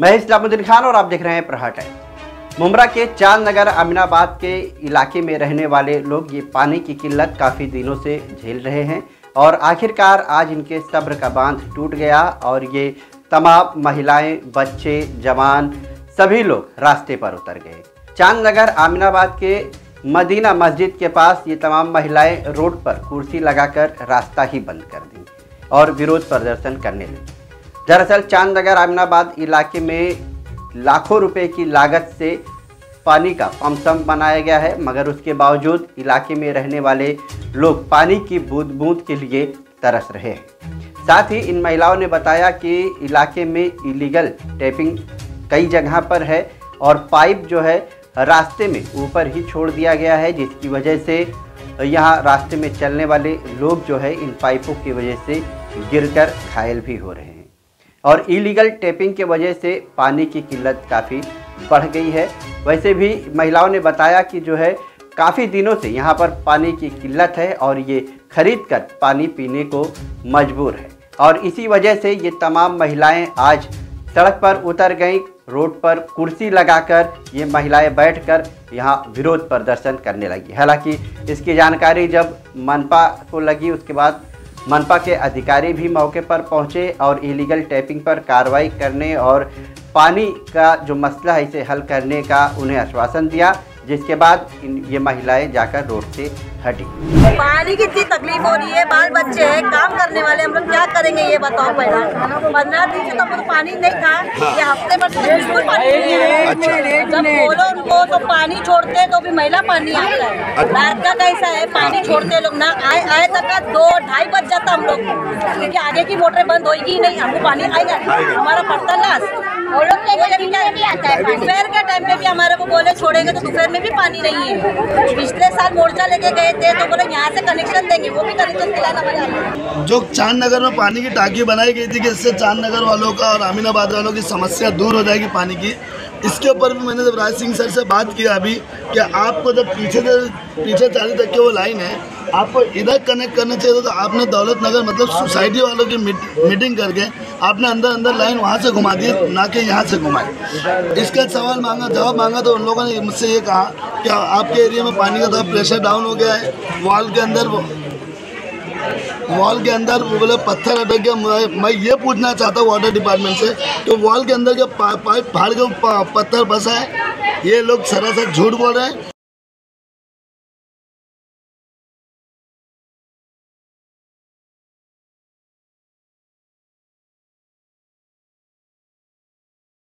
मैं इस्लामुद्दीन खान और आप देख रहे हैं प्रहार टाइम्स। मुमरा के चांद नगर अमीनाबाद के इलाके में रहने वाले लोग ये पानी की किल्लत काफ़ी दिनों से झेल रहे हैं और आखिरकार आज इनके सब्र का बांध टूट गया और ये तमाम महिलाएं, बच्चे, जवान सभी लोग रास्ते पर उतर गए। चांद नगर अमीनाबाद के मदीना मस्जिद के पास ये तमाम महिलाएँ रोड पर कुर्सी लगाकर रास्ता ही बंद कर दी और विरोध प्रदर्शन करने लगी। दरअसल चांद नगर अमीनाबाद इलाके में लाखों रुपए की लागत से पानी का पंप बनाया गया है, मगर उसके बावजूद इलाके में रहने वाले लोग पानी की बूंद बूंद के लिए तरस रहे हैं। साथ ही इन महिलाओं ने बताया कि इलाके में इलीगल टैपिंग कई जगह पर है और पाइप जो है रास्ते में ऊपर ही छोड़ दिया गया है, जिसकी वजह से यहाँ रास्ते में चलने वाले लोग जो है इन पाइपों की वजह से गिरकर घायल भी हो रहे हैं और इलीगल टैपिंग के वजह से पानी की किल्लत काफ़ी बढ़ गई है। वैसे भी महिलाओं ने बताया कि जो है काफ़ी दिनों से यहाँ पर पानी की किल्लत है और ये खरीद कर पानी पीने को मजबूर है और इसी वजह से ये तमाम महिलाएं आज सड़क पर उतर गईं। रोड पर कुर्सी लगाकर ये महिलाएं बैठकर यहाँ विरोध प्रदर्शन करने लगी। हालांकि इसकी जानकारी जब मनपा को लगी, उसके बाद मनपा के अधिकारी भी मौके पर पहुंचे और इलीगल टैपिंग पर कार्रवाई करने और पानी का जो मसला है इसे हल करने का उन्हें आश्वासन दिया, जिसके बाद ये महिलाएं जाकर रोड से हटी। पानी की इतनी तकलीफ हो रही है, बाल बच्चे हैं, काम करने वाले, हम लोग क्या करेंगे ये बताओ। पहला दिन से तो हमको पानी नहीं था, ये हफ्ते भर से बिल्कुल पानी नहीं है। जब बोलो उनको तो पानी छोड़ते हैं तो भी महिला पानी आता है। रात का कैसा है, पानी छोड़ते लोग ना आए तक का 2-2:30 बज जाता हम लोग, क्योंकि आगे की मोटरें बंद होगी नहीं, हमको पानी आएगा, हमारा पड़ता लाश। और लोग भी आता है, दोपहर के टाइम में भी हमारे को बोले छोड़ेंगे तो दोपहर में भी पानी नहीं है। पिछले साल मोर्चा लेके गए थे तो बोले यहाँ से कनेक्शन देंगे, वो भी कनेक्शन दिलाना पड़ा। जो चांद नगर में पानी की टाँकी बनाई गई थी कि इससे चांद नगर वालों का और अमीनाबाद वालों की समस्या दूर हो जाएगी पानी की, इसके ऊपर भी मैंने जब राज सिंह सर से बात किया अभी कि आपको जब पीछे 40 तक की वो लाइन है आपको इधर कनेक्ट करना चाहिए, तो आपने दौलत नगर मतलब सोसाइटी वालों की मीटिंग करके आपने अंदर लाइन वहाँ से घुमा दी, ना कि यहाँ से घुमाई। इसका सवाल मांगा, जवाब मांगा तो उन लोगों ने मुझसे ये कहा कि आपके एरिया में पानी का थोड़ा प्रेशर डाउन हो गया है, वॉल के अंदर बोले पत्थर अटक गया। मैं ये पूछना चाहता हूँ वाटर डिपार्टमेंट से कि वॉल के अंदर जो पाइप फाड़ के पत्थर फंसा है, ये लोग सरासर झूठ बोल रहे हैं।